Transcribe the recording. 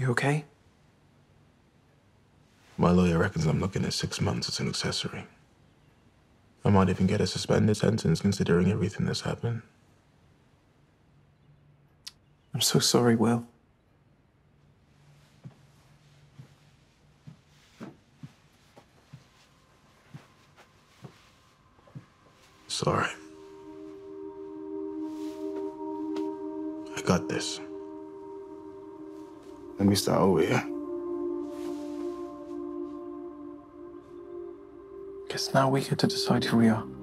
You okay? My lawyer reckons I'm looking at 6 months as an accessory. I might even get a suspended sentence considering everything that's happened. I'm so sorry, Will. It's all right. I got this. Let me start over here. Guess now we get to decide who we are.